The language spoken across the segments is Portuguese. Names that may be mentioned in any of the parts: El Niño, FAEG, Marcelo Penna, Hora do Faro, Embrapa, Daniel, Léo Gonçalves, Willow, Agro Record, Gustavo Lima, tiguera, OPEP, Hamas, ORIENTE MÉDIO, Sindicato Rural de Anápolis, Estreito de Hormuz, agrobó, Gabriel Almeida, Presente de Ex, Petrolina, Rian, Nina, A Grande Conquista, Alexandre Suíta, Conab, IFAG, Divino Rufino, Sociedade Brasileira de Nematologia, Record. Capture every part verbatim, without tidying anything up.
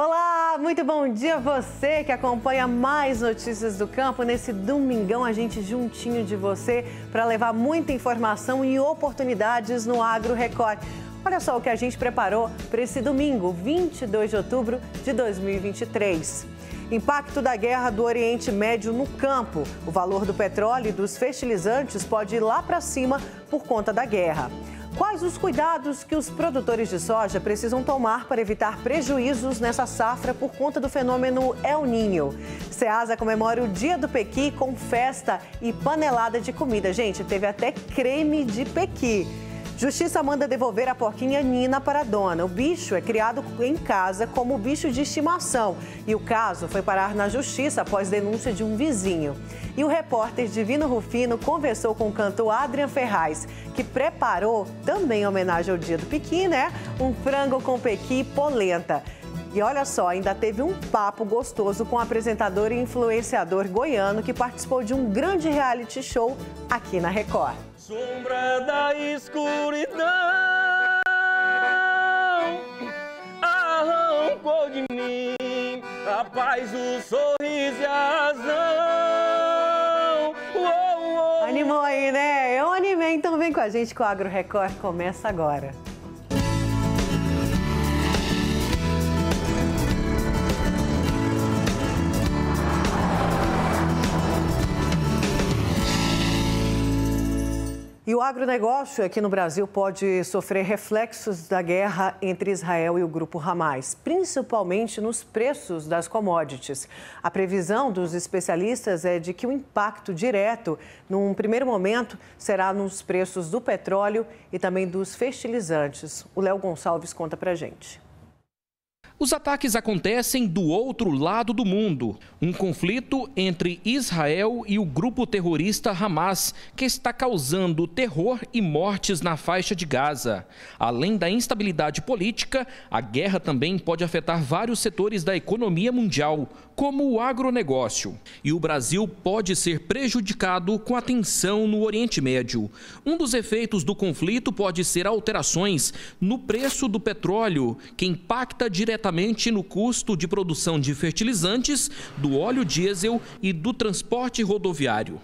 Olá, muito bom dia a você que acompanha mais Notícias do Campo. Nesse domingão, a gente juntinho de você para levar muita informação e oportunidades no Agro Record. Olha só o que a gente preparou para esse domingo, vinte e dois de outubro de dois mil e vinte e três. Impacto da guerra do Oriente Médio no campo. O valor do petróleo e dos fertilizantes pode ir lá para cima por conta da guerra. Quais os cuidados que os produtores de soja precisam tomar para evitar prejuízos nessa safra por conta do fenômeno El Niño? Ceasa comemora o Dia do Pequi com festa e panelada de comida. Gente, teve até creme de pequi. Justiça manda devolver a porquinha Nina para a dona. O bicho é criado em casa como bicho de estimação e o caso foi parar na justiça após denúncia de um vizinho. E o repórter Divino Rufino conversou com o cantor Adrian Ferraz, que preparou, também em homenagem ao Dia do Pequi, né? Um frango com pequi e polenta. E olha só, ainda teve um papo gostoso com o apresentador e influenciador goiano que participou de um grande reality show aqui na Record. Sombra da escuridão arrancou de mim a paz, o sorriso e a razão. Oh, oh. Animou aí, né? Eu animei, então vem com a gente que o Agro Record começa agora. E o agronegócio aqui no Brasil pode sofrer reflexos da guerra entre Israel e o grupo Hamas, principalmente nos preços das commodities. A previsão dos especialistas é de que o impacto direto, num primeiro momento, será nos preços do petróleo e também dos fertilizantes. O Léo Gonçalves conta pra gente. Os ataques acontecem do outro lado do mundo. Um conflito entre Israel e o grupo terrorista Hamas, que está causando terror e mortes na faixa de Gaza. Além da instabilidade política, a guerra também pode afetar vários setores da economia mundial, como o agronegócio. E o Brasil pode ser prejudicado com a tensão no Oriente Médio. Um dos efeitos do conflito pode ser alterações no preço do petróleo, que impacta diretamente no custo de produção de fertilizantes, do óleo diesel e do transporte rodoviário.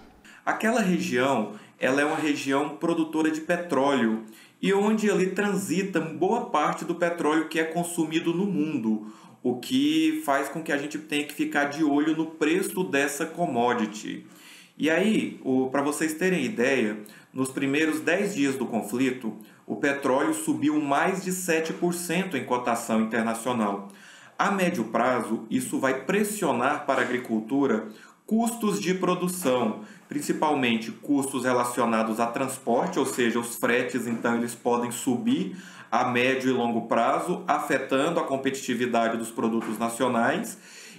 Aquela região, ela é uma região produtora de petróleo e onde ali transita boa parte do petróleo que é consumido no mundo, o que faz com que a gente tenha que ficar de olho no preço dessa commodity. E aí, para vocês terem ideia, nos primeiros dez dias do conflito, o petróleo subiu mais de sete por cento em cotação internacional. A médio prazo, isso vai pressionar para a agricultura custos de produção, principalmente custos relacionados a transporte, ou seja, os fretes, então eles podem subir a médio e longo prazo, afetando a competitividade dos produtos nacionais,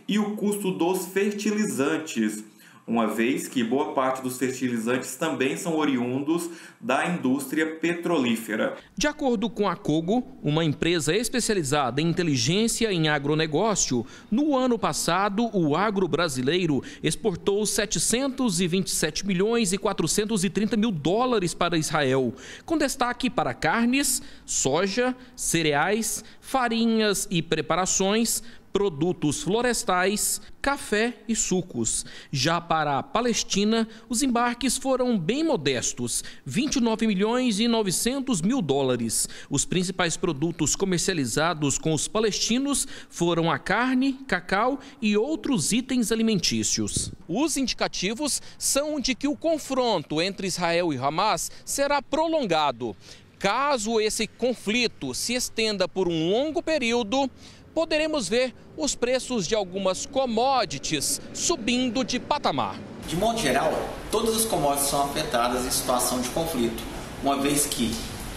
e o custo dos fertilizantes, uma vez que boa parte dos fertilizantes também são oriundos da indústria petrolífera. De acordo com a COGO, uma empresa especializada em inteligência em agronegócio, no ano passado o agro brasileiro exportou setecentos e vinte e sete milhões e quatrocentos e trinta mil dólares para Israel, com destaque para carnes, soja, cereais, farinhas e preparações, produtos florestais, café e sucos. Já para a Palestina, os embarques foram bem modestos, vinte e nove milhões e novecentos mil dólares. Os principais produtos comercializados com os palestinos foram a carne, cacau e outros itens alimentícios. Os indicativos são de que o confronto entre Israel e Hamas será prolongado. Caso esse conflito se estenda por um longo período, poderemos ver os preços de algumas commodities subindo de patamar. De modo geral, todas as commodities são afetadas em situação de conflito, uma vez que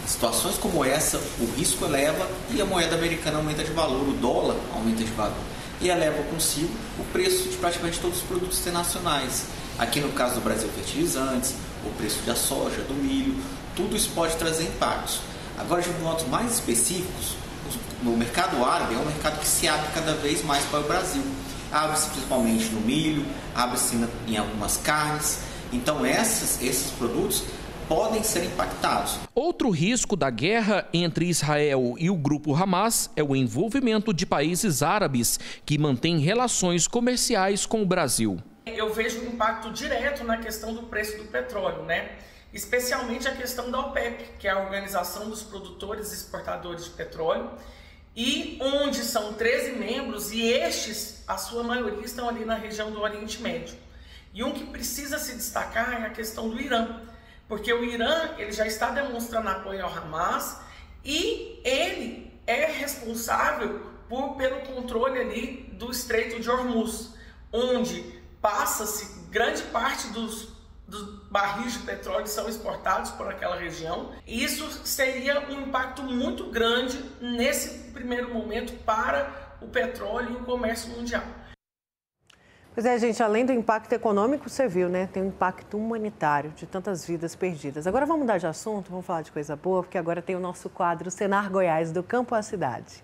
em situações como essa o risco eleva e a moeda americana aumenta de valor, o dólar aumenta de valor e eleva consigo o preço de praticamente todos os produtos internacionais. Aqui no caso do Brasil, fertilizantes, o preço da soja, do milho, tudo isso pode trazer impactos. Agora, de modos mais específicos, no mercado árabe é um mercado que se abre cada vez mais para o Brasil. Abre-se principalmente no milho, abre-se em algumas carnes. Então essas, esses produtos podem ser impactados. Outro risco da guerra entre Israel e o grupo Hamas é o envolvimento de países árabes que mantêm relações comerciais com o Brasil. Eu vejo um impacto direto na questão do preço do petróleo, né? Especialmente a questão da OPEP, que é a Organização dos Produtores e Exportadores de Petróleo, e onde são treze membros e estes, a sua maioria, estão ali na região do Oriente Médio. E um que precisa se destacar é a questão do Irã, porque o Irã ele já está demonstrando apoio ao Hamas e ele é responsável por, pelo controle ali do Estreito de Hormuz, onde passa-se grande parte dos dos barris de petróleo são exportados por aquela região. Isso seria um impacto muito grande nesse primeiro momento para o petróleo e o comércio mundial. Pois é, gente, além do impacto econômico, você viu, né? Tem um impacto humanitário de tantas vidas perdidas. Agora vamos mudar de assunto, vamos falar de coisa boa, porque agora tem o nosso quadro Senar Goiás, do campo à cidade.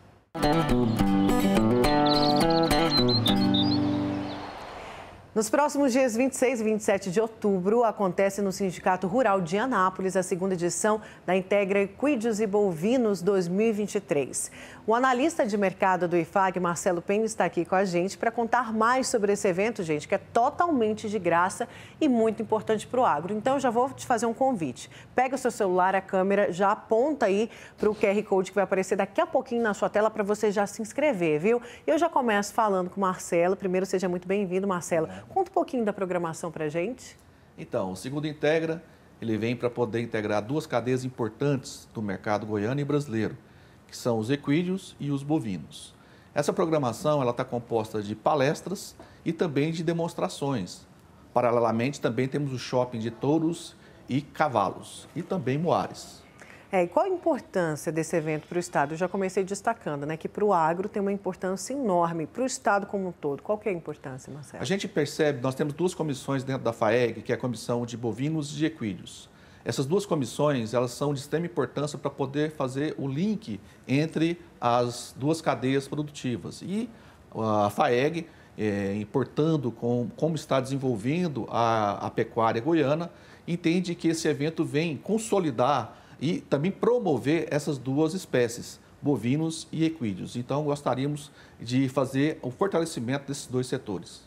Nos próximos dias vinte e seis e vinte e sete de outubro, acontece no Sindicato Rural de Anápolis a segunda edição da Integra Equídeos e Bovinos dois mil e vinte e três. O analista de mercado do I F A G, Marcelo Penna, está aqui com a gente para contar mais sobre esse evento, gente, que é totalmente de graça e muito importante para o agro. Então, eu já vou te fazer um convite. Pega o seu celular, a câmera, já aponta aí para o Q R Code que vai aparecer daqui a pouquinho na sua tela para você já se inscrever, viu? Eu já começo falando com o Marcelo. Primeiro, seja muito bem-vindo, Marcelo. Conta um pouquinho da programação para a gente. Então, o segundo Integra, ele vem para poder integrar duas cadeias importantes do mercado goiano e brasileiro, que são os equídeos e os bovinos. Essa programação, ela está composta de palestras e também de demonstrações. Paralelamente, também temos o shopping de touros e cavalos e também moares. É, e qual a importância desse evento para o Estado? Eu já comecei destacando, né, que para o agro tem uma importância enorme, para o Estado como um todo. Qual que é a importância, Marcelo? A gente percebe, nós temos duas comissões dentro da FAEG, que é a comissão de bovinos e de equídeos. Essas duas comissões, elas são de extrema importância para poder fazer o link entre as duas cadeias produtivas. E a FAEG, é, importando com, como está desenvolvendo a, a pecuária goiana, entende que esse evento vem consolidar e também promover essas duas espécies, bovinos e equídeos. Então, gostaríamos de fazer o fortalecimento desses dois setores.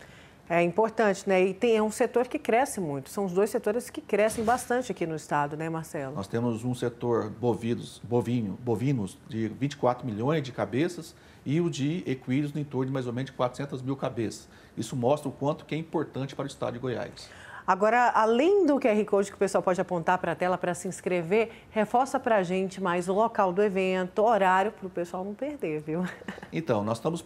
É importante, né? E tem, é um setor que cresce muito. São os dois setores que crescem bastante aqui no estado, né, Marcelo? Nós temos um setor bovinos, bovinho, bovinos de vinte e quatro milhões de cabeças e o de equídeos no entorno de mais ou menos quatrocentas mil cabeças. Isso mostra o quanto que é importante para o estado de Goiás. Agora, além do Q R Code que o pessoal pode apontar para a tela para se inscrever, reforça para a gente mais o local do evento, horário, para o pessoal não perder, viu? Então, nós estamos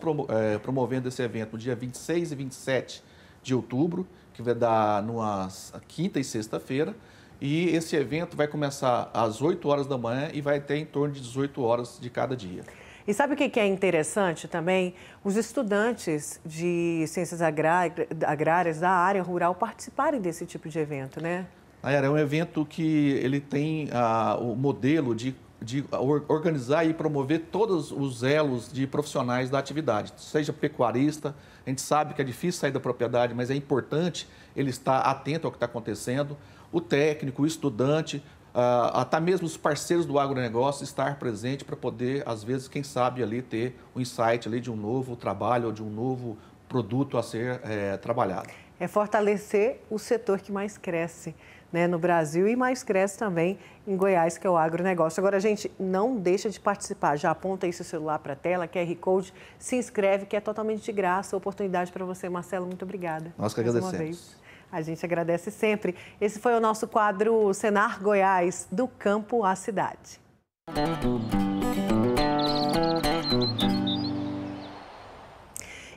promovendo esse evento no dia vinte e seis e vinte e sete de outubro, que vai dar numa quinta e sexta-feira. E esse evento vai começar às oito horas da manhã e vai ter em torno de dezoito horas de cada dia. E sabe o que é interessante também? Os estudantes de ciências agrárias da área rural participarem desse tipo de evento, né? É um evento que ele tem ah, o modelo de, de organizar e promover todos os elos de profissionais da atividade, seja pecuarista. A gente sabe que é difícil sair da propriedade, mas é importante ele estar atento ao que está acontecendo, o técnico, o estudante, Uh, até mesmo os parceiros do agronegócio estar presente para poder, às vezes, quem sabe, ali ter o um insight ali de um novo trabalho ou de um novo produto a ser é, trabalhado. É fortalecer o setor que mais cresce, né, no Brasil e mais cresce também em Goiás, que é o agronegócio. Agora, gente, não deixa de participar. Já aponta aí seu celular para a tela, Q R Code, se inscreve, que é totalmente de graça. Oportunidade para você, Marcelo. Muito obrigada. Nós que agradecemos. A gente agradece sempre. Esse foi o nosso quadro Senar Goiás, do campo à cidade.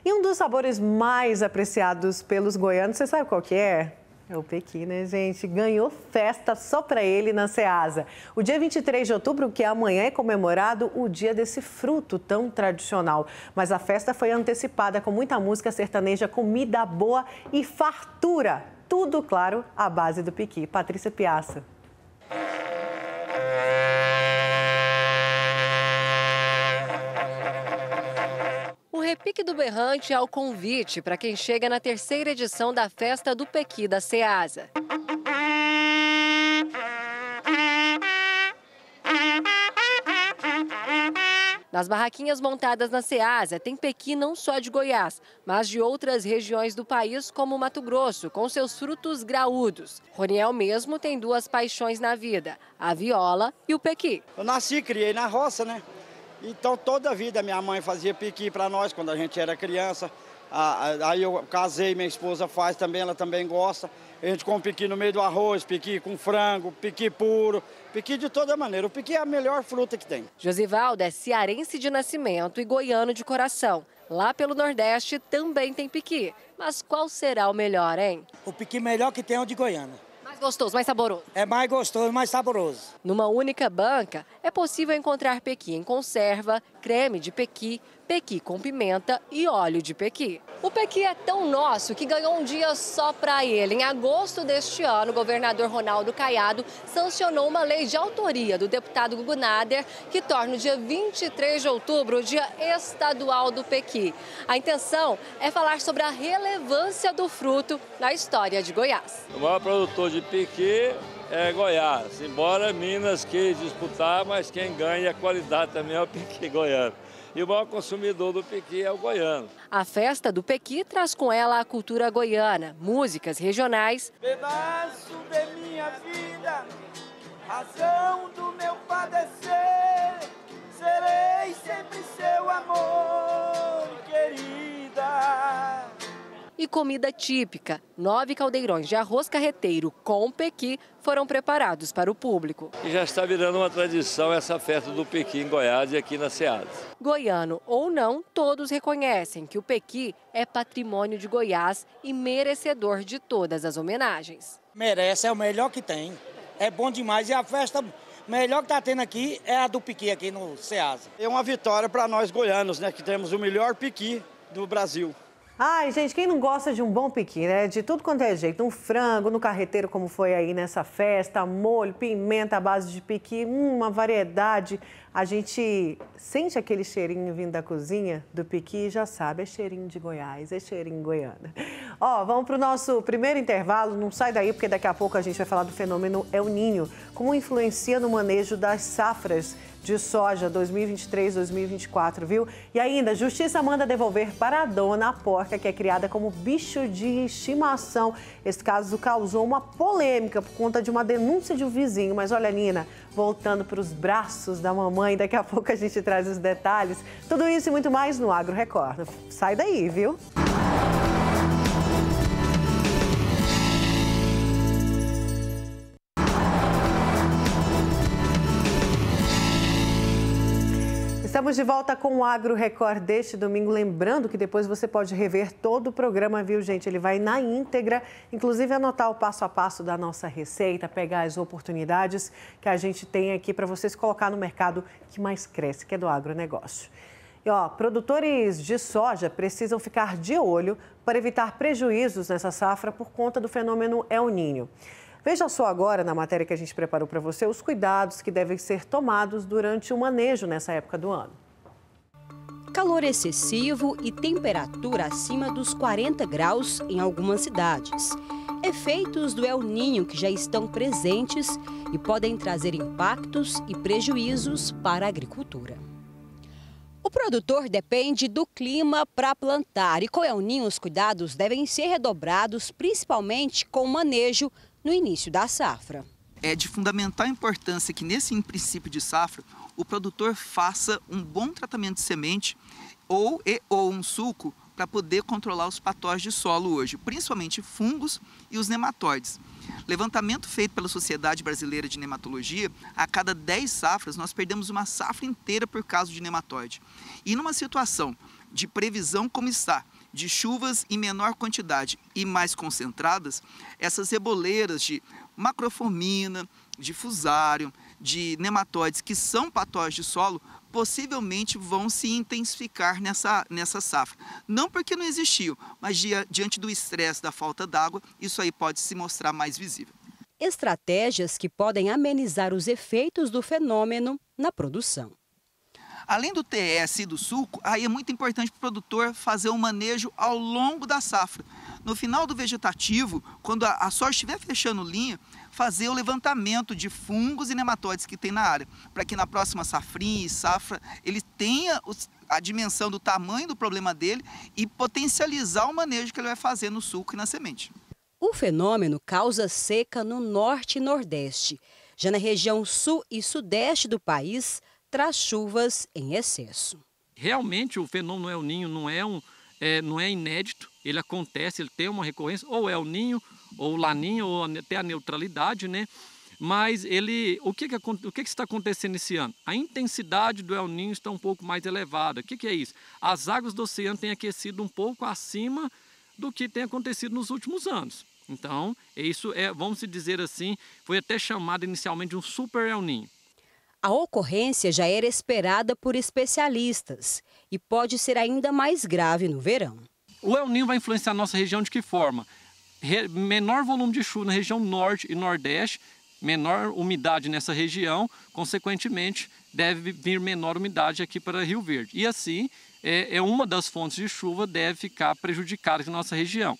E um dos sabores mais apreciados pelos goianos, você sabe qual que é? É o Pequi, né, gente? Ganhou festa só para ele na Ceasa. O dia vinte e três de outubro, que amanhã é comemorado o dia desse fruto tão tradicional. Mas a festa foi antecipada com muita música sertaneja, comida boa e fartura. Tudo, claro, à base do Pequi. Patrícia Piaça. O repique do berrante é o convite para quem chega na terceira edição da Festa do Pequi da Ceasa. Nas barraquinhas montadas na Ceasa, tem pequi não só de Goiás, mas de outras regiões do país, como Mato Grosso, com seus frutos graúdos. Roniel mesmo tem duas paixões na vida, a viola e o pequi. Eu nasci, criei na roça, né? Então toda a vida minha mãe fazia pequi para nós quando a gente era criança. Aí eu casei, minha esposa faz também, ela também gosta. A gente come piqui no meio do arroz, piqui com frango, piqui puro, piqui de toda maneira. O piqui é a melhor fruta que tem. Josivaldo é cearense de nascimento e goiano de coração. Lá pelo Nordeste também tem piqui. Mas qual será o melhor, hein? O piqui melhor que tem é o de Goiânia. Mais gostoso, mais saboroso. É mais gostoso, mais saboroso. Numa única banca, é possível encontrar pequi em conserva, creme de pequi, pequi com pimenta e óleo de pequi. O pequi é tão nosso que ganhou um dia só para ele. Em agosto deste ano, o governador Ronaldo Caiado sancionou uma lei de autoria do deputado Gugu Nader que torna o dia vinte e três de outubro o dia estadual do pequi. A intenção é falar sobre a relevância do fruto na história de Goiás. O maior produtor de pequi é Goiás, embora Minas quis disputar, mas quem ganha a qualidade também é o pequi goiano. E o maior consumidor do pequi é o goiano. A festa do pequi traz com ela a cultura goiana, músicas regionais. Pedaço de minha vida, razão do meu padecer, serei sempre seu amor, querida. E comida típica. Nove caldeirões de arroz carreteiro com pequi foram preparados para o público. E já está virando uma tradição essa festa do pequi em Goiás e aqui na Ceasa. Goiano ou não, todos reconhecem que o pequi é patrimônio de Goiás e merecedor de todas as homenagens. Merece, é o melhor que tem. É bom demais e a festa melhor que está tendo aqui é a do pequi aqui no Ceasa. É uma vitória para nós goianos, né, que temos o melhor pequi do Brasil. Ai, gente, quem não gosta de um bom pequi, né? De tudo quanto é jeito. Um frango, no carreteiro, como foi aí nessa festa, molho, pimenta à base de pequi, uma variedade. A gente sente aquele cheirinho vindo da cozinha do pequi e já sabe, é cheirinho de Goiás, é cheirinho goiano. Ó, vamos para o nosso primeiro intervalo. Não sai daí, porque daqui a pouco a gente vai falar do fenômeno El Niño, como influencia no manejo das safras de soja dois mil e vinte e três, dois mil e vinte e quatro, viu? E ainda, Justiça manda devolver para a dona a porca que é criada como bicho de estimação. Esse caso causou uma polêmica por conta de uma denúncia de um vizinho. Mas olha, Nina, voltando para os braços da mamãe, daqui a pouco a gente traz os detalhes. Tudo isso e muito mais no Agro Record. Sai daí, viu? Estamos de volta com o Agro Record deste domingo. Lembrando que depois você pode rever todo o programa, viu, gente? Ele vai na íntegra, inclusive anotar o passo a passo da nossa receita, pegar as oportunidades que a gente tem aqui para vocês colocar no mercado que mais cresce, que é do agronegócio. E, ó, produtores de soja precisam ficar de olho para evitar prejuízos nessa safra por conta do fenômeno El Niño. Veja só agora, na matéria que a gente preparou para você, os cuidados que devem ser tomados durante o manejo nessa época do ano. Calor excessivo e temperatura acima dos quarenta graus em algumas cidades. Efeitos do El Niño que já estão presentes e podem trazer impactos e prejuízos para a agricultura. O produtor depende do clima para plantar e com El Niño os cuidados devem ser redobrados, principalmente com o manejo no início da safra. É de fundamental importância que nesse princípio de safra o produtor faça um bom tratamento de semente ou, e, ou um sulco para poder controlar os patógenos de solo hoje, principalmente fungos e os nematóides. Levantamento feito pela Sociedade Brasileira de Nematologia, a cada dez safras nós perdemos uma safra inteira por causa de nematóide. E numa situação de previsão como está, de chuvas em menor quantidade e mais concentradas, essas reboleiras de macrofomina, de fusário, de nematóides que são patógenos de solo, possivelmente vão se intensificar nessa, nessa safra. Não porque não existiu, mas di, diante do estresse, da falta d'água, isso aí pode se mostrar mais visível. Estratégias que podem amenizar os efeitos do fenômeno na produção. Além do T S e do sulco, aí é muito importante para o produtor fazer um manejo ao longo da safra. No final do vegetativo, quando a soja estiver fechando linha, fazer o levantamento de fungos e nematóides que tem na área, para que na próxima safrinha e safra ele tenha os, a dimensão do tamanho do problema dele e potencializar o manejo que ele vai fazer no sulco e na semente. O fenômeno causa seca no norte e nordeste. Já na região sul e sudeste do país, traz chuvas em excesso. Realmente o fenômeno El Niño não é, um, é, não é inédito, ele acontece, ele tem uma recorrência, ou El Niño, ou Laninha, ou até a neutralidade, né? Mas ele, o, que, que, o que, que está acontecendo esse ano? A intensidade do El Niño está um pouco mais elevada. O que, que é isso? As águas do oceano têm aquecido um pouco acima do que tem acontecido nos últimos anos. Então, isso é, vamos dizer assim, foi até chamado inicialmente de um super El Niño. A ocorrência já era esperada por especialistas e pode ser ainda mais grave no verão. O El Niño vai influenciar a nossa região de que forma? Re- menor volume de chuva na região norte e nordeste, menor umidade nessa região, consequentemente deve vir menor umidade aqui para Rio Verde. E assim, é, é uma das fontes de chuva deve ficar prejudicada na nossa região.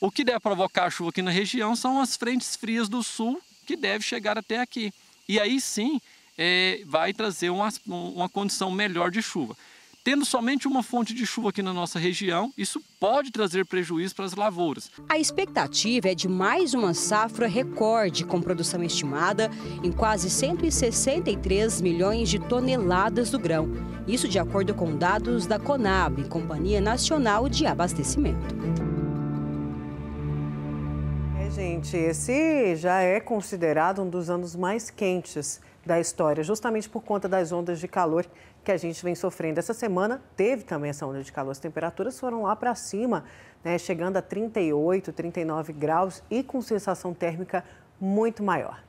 O que deve provocar chuva aqui na região são as frentes frias do sul, que devem chegar até aqui. E aí sim, é, vai trazer uma, uma condição melhor de chuva. Tendo somente uma fonte de chuva aqui na nossa região, isso pode trazer prejuízo para as lavouras. A expectativa é de mais uma safra recorde, com produção estimada em quase cento e sessenta e três milhões de toneladas do grão. Isso de acordo com dados da Conab, Companhia Nacional de Abastecimento. Gente, esse já é considerado um dos anos mais quentes da história, justamente por conta das ondas de calor que a gente vem sofrendo. Essa semana teve também essa onda de calor, as temperaturas foram lá para cima, né, chegando a trinta e oito, trinta e nove graus e com sensação térmica muito maior.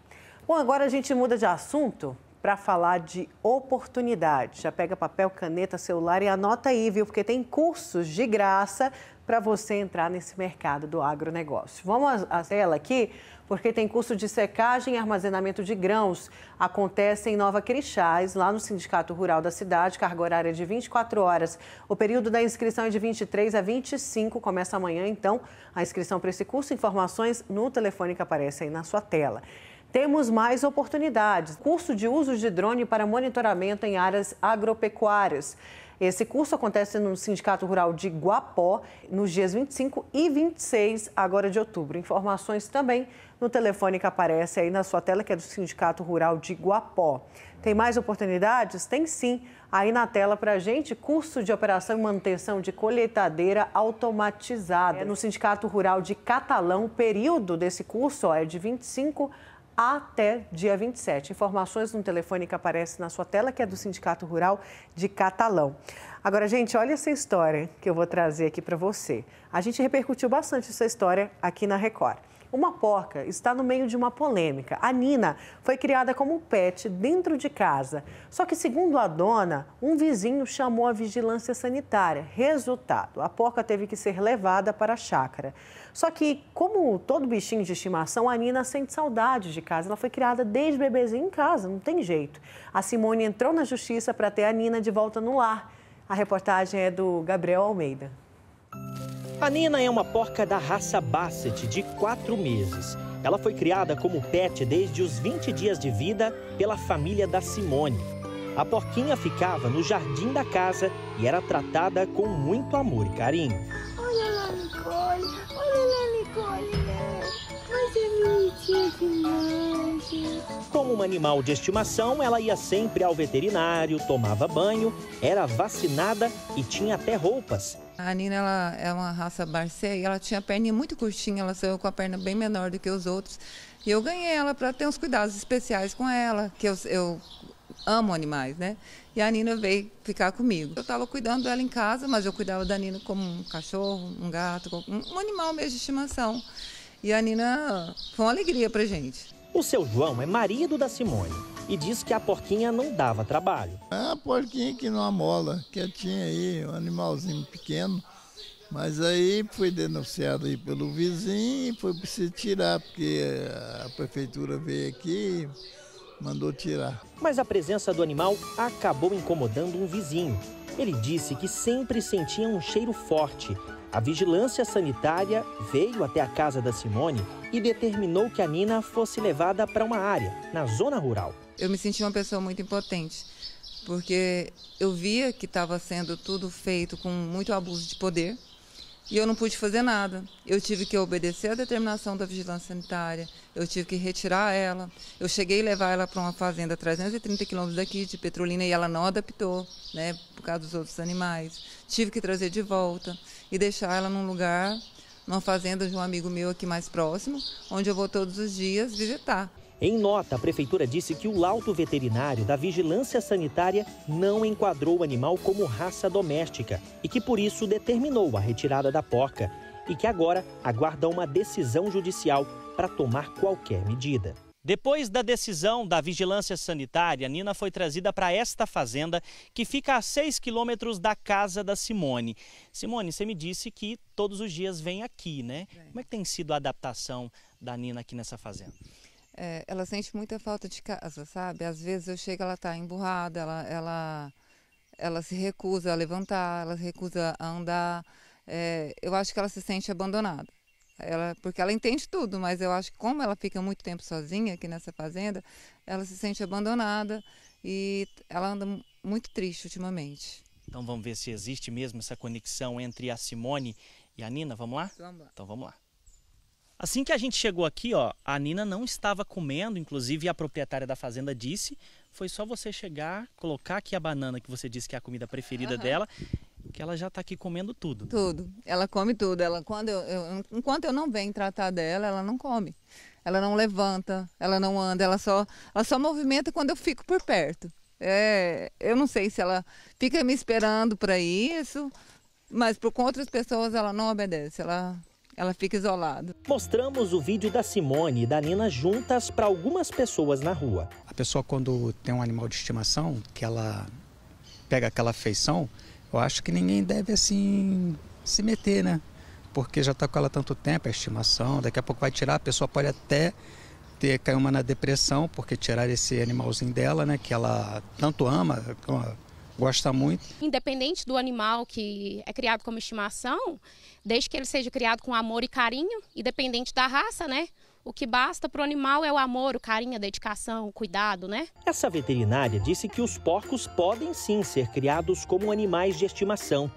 Bom, agora a gente muda de assunto para falar de oportunidade. Já pega papel, caneta, celular e anota aí, viu? Porque tem cursos de graça para você entrar nesse mercado do agronegócio. Vamos à tela aqui, porque tem curso de secagem e armazenamento de grãos. Acontece em Nova Crixás, lá no Sindicato Rural da cidade, carga horária de vinte e quatro horas. O período da inscrição é de vinte e três a vinte e cinco, começa amanhã, então, a inscrição para esse curso. Informações no telefone que aparece aí na sua tela. Temos mais oportunidades. Curso de uso de drone para monitoramento em áreas agropecuárias. Esse curso acontece no Sindicato Rural de Guapó, nos dias vinte e cinco e vinte e seis, agora de outubro. Informações também no telefone que aparece aí na sua tela, que é do Sindicato Rural de Guapó. Tem mais oportunidades? Tem sim. Aí na tela para a gente, curso de operação e manutenção de colheitadeira automatizada. É no Sindicato Rural de Catalão, o período desse curso ó, é de vinte e cinco até dia vinte e sete. Informações no telefone que aparece na sua tela, que é do Sindicato Rural de Catalão. Agora, gente, olha essa história que eu vou trazer aqui para você. A gente repercutiu bastante essa história aqui na Record. Uma porca está no meio de uma polêmica. A Nina foi criada como pet dentro de casa. Só que, segundo a dona, um vizinho chamou a vigilância sanitária. Resultado, a porca teve que ser levada para a chácara. Só que, como todo bichinho de estimação, a Nina sente saudade de casa. Ela foi criada desde bebezinho em casa, não tem jeito. A Simone entrou na justiça para ter a Nina de volta no lar. A reportagem é do Gabriel Almeida. A Nina é uma porca da raça Basset de quatro meses. Ela foi criada como pet desde os vinte dias de vida pela família da Simone. A porquinha ficava no jardim da casa e era tratada com muito amor e carinho. Olha lá, Nicole, olha lá, Nicole, mas é bonitinha demais. Como um animal de estimação, ela ia sempre ao veterinário, tomava banho, era vacinada e tinha até roupas. A Nina ela é uma raça Basset e ela tinha a perninha muito curtinha, ela saiu com a perna bem menor do que os outros. E eu ganhei ela para ter uns cuidados especiais com ela, que eu, eu amo animais, né? E a Nina veio ficar comigo. Eu estava cuidando dela em casa, mas eu cuidava da Nina como um cachorro, um gato, um animal mesmo de estimação. E a Nina foi uma alegria para gente. O seu João é marido da Simone e diz que a porquinha não dava trabalho. É a porquinha que não amola, quietinha aí, um animalzinho pequeno. Mas aí foi denunciado aí pelo vizinho e foi preciso tirar, porque a prefeitura veio aqui, mandou tirar. Mas a presença do animal acabou incomodando um vizinho. Ele disse que sempre sentia um cheiro forte. A vigilância sanitária veio até a casa da Simone e determinou que a Nina fosse levada para uma área, na zona rural. Eu me senti uma pessoa muito impotente, porque eu via que estava sendo tudo feito com muito abuso de poder e eu não pude fazer nada. Eu tive que obedecer à determinação da vigilância sanitária, eu tive que retirar ela. Eu cheguei a levar ela para uma fazenda a trezentos e trinta quilômetros daqui, de Petrolina, e ela não adaptou, né, por causa dos outros animais. Tive que trazer de volta e deixar ela num lugar, numa fazenda de um amigo meu aqui mais próximo, onde eu vou todos os dias visitar. Em nota, a prefeitura disse que o laudo veterinário da vigilância sanitária não enquadrou o animal como raça doméstica e que por isso determinou a retirada da porca e que agora aguarda uma decisão judicial para tomar qualquer medida. Depois da decisão da vigilância sanitária, Nina foi trazida para esta fazenda que fica a seis quilômetros da casa da Simone. Simone, você me disse que todos os dias vem aqui, né? Como é que tem sido a adaptação da Nina aqui nessa fazenda? É, ela sente muita falta de casa, sabe? Às vezes eu chego, ela está emburrada, ela, ela, ela se recusa a levantar, ela se recusa a andar. É, eu acho que ela se sente abandonada, ela, porque ela entende tudo, mas eu acho que como ela fica muito tempo sozinha aqui nessa fazenda, ela se sente abandonada e ela anda muito triste ultimamente. Então vamos ver se existe mesmo essa conexão entre a Simone e a Nina, vamos lá? Vamos lá. Então vamos lá. Assim que a gente chegou aqui, ó, a Nina não estava comendo, inclusive a proprietária da fazenda disse, foi só você chegar, colocar aqui a banana que você disse que é a comida preferida, uhum, dela, que ela já está aqui comendo tudo. Tudo, ela come tudo. Ela, quando eu, eu, enquanto eu não venho tratar dela, ela não come. Ela não levanta, ela não anda, ela só, ela só movimenta quando eu fico por perto. É, eu não sei se ela fica me esperando para isso, mas com outras pessoas ela não obedece, ela... Ela fica isolada. Mostramos o vídeo da Simone e da Nina juntas para algumas pessoas na rua. A pessoa, quando tem um animal de estimação, que ela pega aquela afeição, eu acho que ninguém deve, assim, se meter, né? Porque já está com ela há tanto tempo, a estimação, daqui a pouco vai tirar, a pessoa pode até ter cair uma na depressão, porque tirar esse animalzinho dela, né, que ela tanto ama, gosta muito. Independente do animal que é criado como estimação, desde que ele seja criado com amor e carinho, independente da raça, né? O que basta para o animal é o amor, o carinho, a dedicação, o cuidado, né? Essa veterinária disse que os porcos podem sim ser criados como animais de estimação,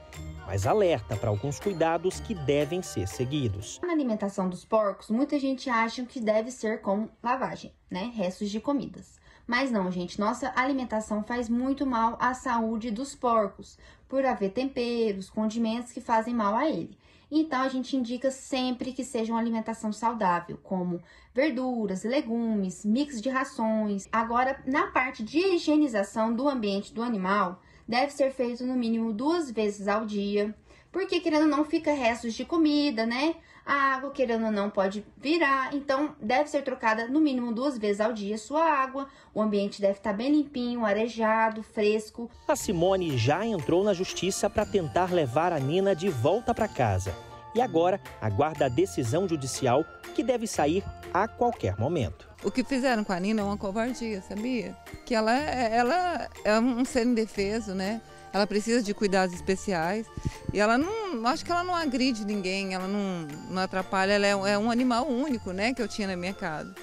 mas alerta para alguns cuidados que devem ser seguidos. Na alimentação dos porcos, muita gente acha que deve ser com lavagem, né? Restos de comidas. Mas não, gente, nossa alimentação faz muito mal à saúde dos porcos, por haver temperos, condimentos que fazem mal a ele. Então, a gente indica sempre que seja uma alimentação saudável, como verduras, legumes, mix de rações. Agora, na parte de higienização do ambiente do animal, deve ser feito no mínimo duas vezes ao dia, porque querendo ou não fica restos de comida, né? A água, querendo ou não, pode virar, então deve ser trocada no mínimo duas vezes ao dia sua água, o ambiente deve estar bem limpinho, arejado, fresco. A Simone já entrou na justiça para tentar levar a Nina de volta para casa e agora aguarda a decisão judicial que deve sair a qualquer momento. O que fizeram com a Nina é uma covardia, sabia? Que ela, ela é um ser indefeso, né? Ela precisa de cuidados especiais e ela não, acho que ela não agride ninguém, ela não, não atrapalha, ela é, é um animal único, né, que eu tinha na minha casa.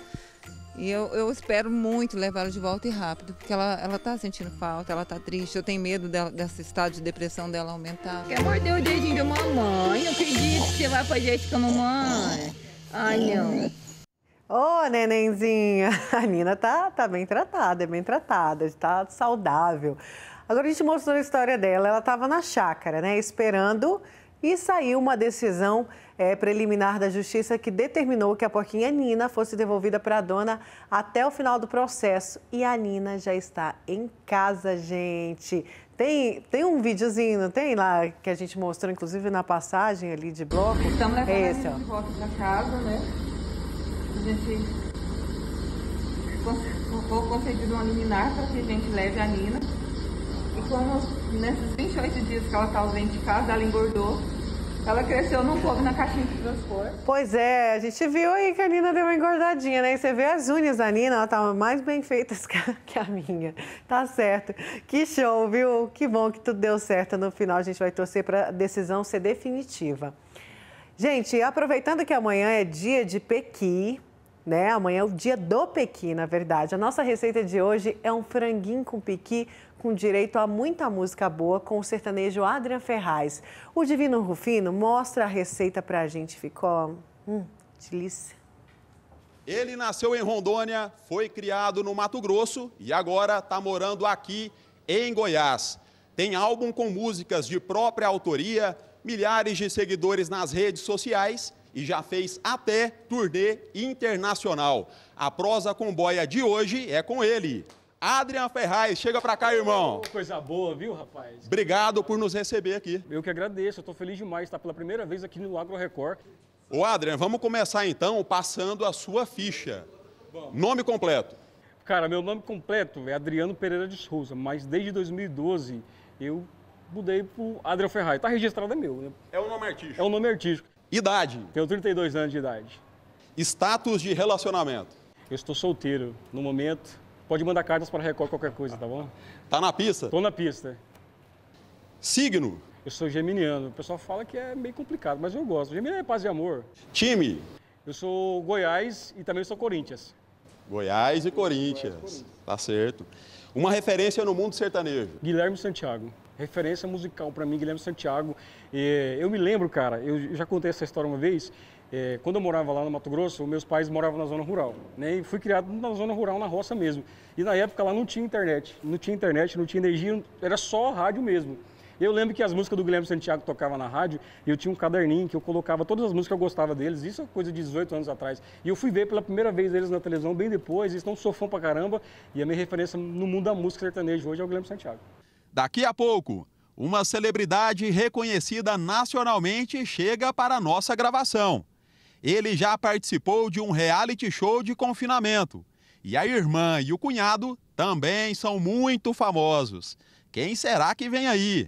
E eu, eu espero muito levá-la de volta e rápido, porque ela, ela tá sentindo falta, ela tá triste, eu tenho medo dela, desse estado de depressão dela aumentar. Quer morder o dedinho da mamãe, não acredito que você vai fazer isso com a mamãe. Ai, não. Ô, oh, nenenzinha, a Nina tá, tá bem tratada, é bem tratada, tá saudável. Agora a gente mostrou a história dela, ela estava na chácara, né, esperando e saiu uma decisão é, preliminar da justiça que determinou que a porquinha Nina fosse devolvida para a dona até o final do processo. E a Nina já está em casa, gente. Tem, tem um videozinho, não tem lá, que a gente mostrou, inclusive, na passagem ali de bloco? Estamos levando é esse, a Nina de volta para casa, né? A gente foi concedido uma liminar para que a gente leve a Nina. E como nesses vinte e oito dias que ela está ausente de casa, ela engordou. Ela cresceu, não come na caixinha de transporte. Pois é, a gente viu aí que a Nina deu uma engordadinha, né? E você vê as unhas da Nina, ela tá mais bem feita que a minha. Tá certo. Que show, viu? Que bom que tudo deu certo. No final, a gente vai torcer para a decisão ser definitiva. Gente, aproveitando que amanhã é dia de Pequi, né? Amanhã é o dia do Pequi, na verdade. A nossa receita de hoje é um franguinho com Pequi, com direito a muita música boa, com o sertanejo Adrian Ferraz. O Divino Rufino mostra a receita pra gente. Ficou... Hum, delícia. Ele nasceu em Rondônia, foi criado no Mato Grosso e agora tá morando aqui em Goiás. Tem álbum com músicas de própria autoria, milhares de seguidores nas redes sociais e já fez até turnê internacional. A prosa comboia de hoje é com ele, Adrian Ferraz. Chega pra cá, irmão. Coisa boa, viu, rapaz? Obrigado por nos receber aqui. Eu que agradeço, eu tô feliz demais, tá? Pela primeira vez aqui no Agro Record. Ô, Adrian, vamos começar então passando a sua ficha. Bom, nome completo. Cara, meu nome completo é Adriano Pereira de Souza, mas desde dois mil e doze eu mudei pro Adrian Ferraz. Tá registrado, é meu, né? É um nome artístico. É um nome artístico. Idade? Tenho trinta e dois anos de idade. Status de relacionamento? Eu estou solteiro no momento. Pode mandar cartas para Record, qualquer coisa, tá bom? Tá na pista? Tô na pista. Signo? Eu sou geminiano. O pessoal fala que é meio complicado, mas eu gosto. Geminiano é paz e amor. Time? Eu sou Goiás e também sou Corinthians. Goiás e Corinthians. Goiás e Corinthians. Tá certo. Uma referência no mundo sertanejo? Guilherme Santiago. Referência musical para mim, Guilherme Santiago. Eu me lembro, cara, eu já contei essa história uma vez. É, quando eu morava lá no Mato Grosso, meus pais moravam na zona rural, né? E fui criado na zona rural, na roça mesmo. E na época lá não tinha internet, não tinha internet, não tinha energia, era só rádio mesmo. Eu lembro que as músicas do Guilherme Santiago tocava na rádio, e eu tinha um caderninho que eu colocava todas as músicas que eu gostava deles, isso é coisa de dezoito anos atrás. E eu fui ver pela primeira vez eles na televisão, bem depois, eles não sou fã pra caramba, e a minha referência no mundo da música sertaneja hoje é o Guilherme Santiago. Daqui a pouco... uma celebridade reconhecida nacionalmente chega para a nossa gravação. Ele já participou de um reality show de confinamento. E a irmã e o cunhado também são muito famosos. Quem será que vem aí?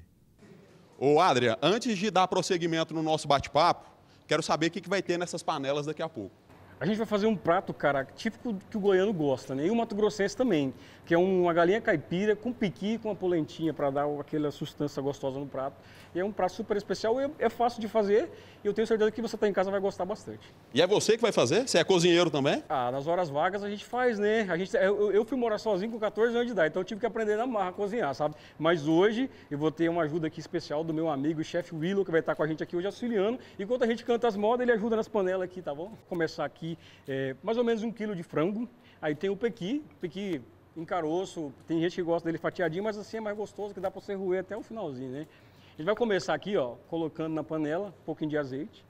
Ô, Adrian, antes de dar prosseguimento no nosso bate-papo, quero saber o que vai ter nessas panelas daqui a pouco. A gente vai fazer um prato, cara, típico que o goiano gosta, né? E o mato-grossense também, que é uma galinha caipira com piqui, com uma polentinha para dar aquela sustância gostosa no prato. E é um prato super especial, é fácil de fazer e eu tenho certeza que você tá em casa vai gostar bastante. E é você que vai fazer? Você é cozinheiro também? Ah, nas horas vagas a gente faz, né? A gente, eu, eu fui morar sozinho com quatorze anos de idade, então eu tive que aprender na marra a cozinhar, sabe? Mas hoje eu vou ter uma ajuda aqui especial do meu amigo, o chefe Willow, que vai estar com a gente aqui hoje auxiliando. Enquanto a gente canta as modas, ele ajuda nas panelas aqui, tá bom? Vou começar aqui. É, mais ou menos um quilo de frango, aí tem o pequi, pequi em caroço, tem gente que gosta dele fatiadinho, mas assim é mais gostoso, que dá para você roer até o finalzinho, né? A gente vai começar aqui, ó, colocando na panela um pouquinho de azeite.